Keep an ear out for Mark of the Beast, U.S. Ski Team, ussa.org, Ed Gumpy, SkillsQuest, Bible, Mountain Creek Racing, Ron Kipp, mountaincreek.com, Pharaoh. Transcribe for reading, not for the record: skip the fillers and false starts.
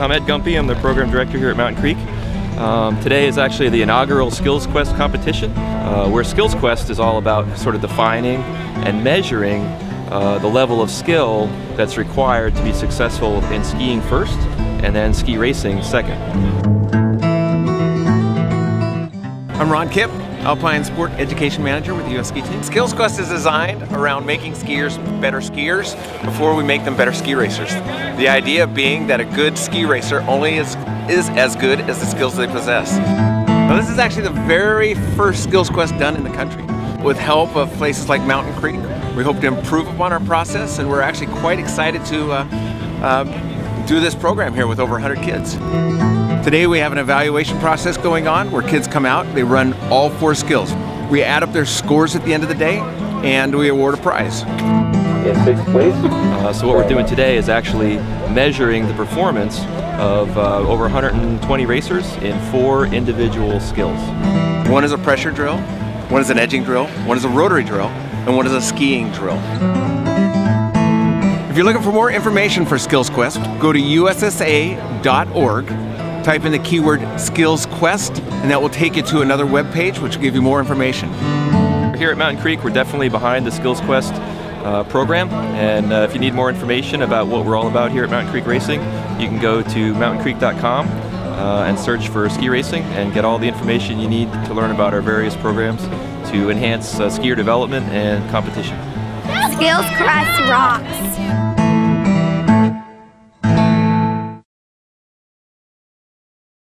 I'm Ed Gumpy, I'm the program director here at Mountain Creek. Today is actually the inaugural SkillsQuest competition, where SkillsQuest is all about sort of defining and measuring the level of skill that's required to be successful in skiing first, and then ski racing second. I'm Ron Kipp, Alpine Sport Education Manager with the U.S. Ski Team. SkillsQuest is designed around making skiers better skiers before we make them better ski racers. The idea being that a good ski racer only is as good as the skills they possess. Now, this is actually the very first SkillsQuest done in the country. With help of places like Mountain Creek, we hope to improve upon our process, and we're actually quite excited to do this program here with over 100 kids. Today we have an evaluation process going on where kids come out, they run all 4 skills. We add up their scores at the end of the day and we award a prize. Yes, please. So what we're doing today is actually measuring the performance of over 120 racers in 4 individual skills. One is a pressure drill, one is an edging drill, one is a rotary drill, and one is a skiing drill. If you're looking for more information for SkillsQuest, go to ussa.org, type in the keyword SkillsQuest, and that will take you to another web page which will give you more information. Here at Mountain Creek, we're definitely behind the SkillsQuest program, and if you need more information about what we're all about here at Mountain Creek Racing, you can go to mountaincreek.com and search for ski racing and get all the information you need to learn about our various programs to enhance skier development and competition. SkillsQuest rocks!